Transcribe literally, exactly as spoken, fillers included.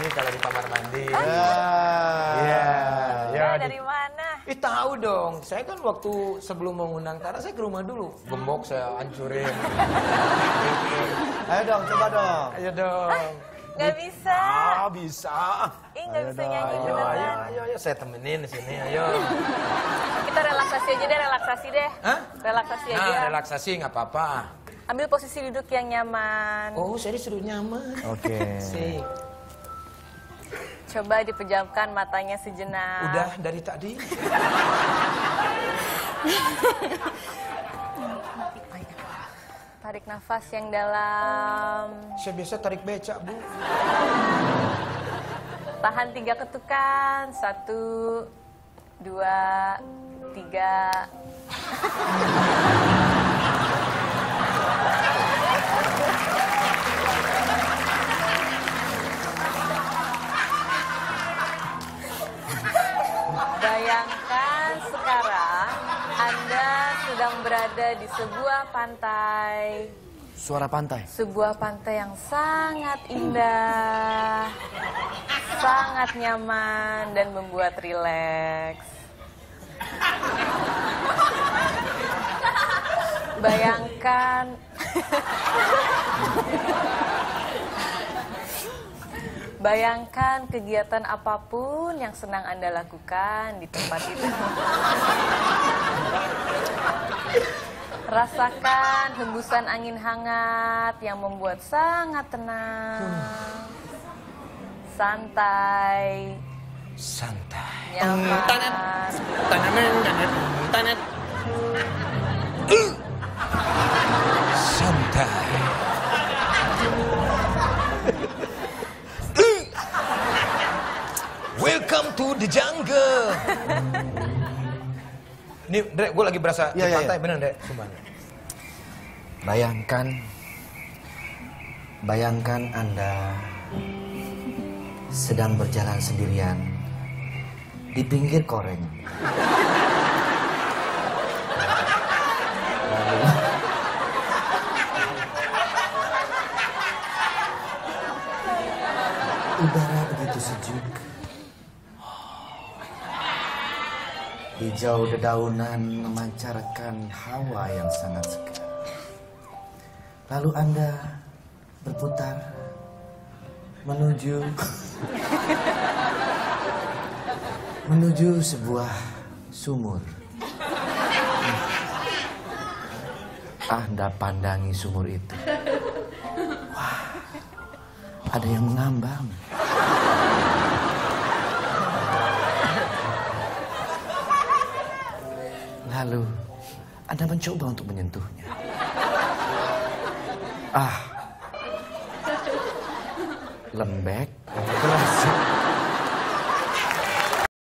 ini kalau di kamar mandi. Iya. Yeah. Ya, nah, dari mana? Ih, tahu dong. Saya kan waktu sebelum mengundang Tara, saya ke rumah dulu. Gembok saya hancurin. Ayo dong, coba dong. Ayo dong. Gak bisa. Ah, bisa. Ih, gak bisa nyanyi beneran. Ayo, ayo, ayo, saya temenin di sini, ayo. Kita relaksasi aja deh, relaksasi deh. Hah? Relaksasi aja. Nah, relaksasi gak apa-apa. Ambil posisi duduk yang nyaman. Oh, saya disuruh nyaman. Oke. Okay. Coba dipejamkan matanya sejenak. Udah dari tadi. Tarik nafas yang dalam. Saya biasa tarik becak, Bu. Tahan tiga ketukan. Satu, dua, tiga. Bayangkan sekarang Anda sedang berada di sebuah pantai. Suara pantai? Sebuah pantai yang sangat indah, sangat nyaman dan membuat rileks. Bayangkan Bayangkan kegiatan apapun yang senang Anda lakukan di tempat itu. Rasakan hembusan angin hangat yang membuat sangat tenang. Santai. Santai. Nyaman. Santai. Welcome to the jungle. Nih, Dre, gue lagi berasa ya, di pantai, ya, ya. Bener, Dre? Sumpah. Bayangkan, bayangkan Anda sedang berjalan sendirian di pinggir koreng. Udara begitu sejuk. Hijau dedaunan memancarkan hawa yang sangat segar. Lalu Anda berputar menuju menuju sebuah sumur. Anda pandangi sumur itu. Wah, ada yang mengambang. Lalu, Anda mencoba untuk menyentuhnya. Ah, lembek, keras.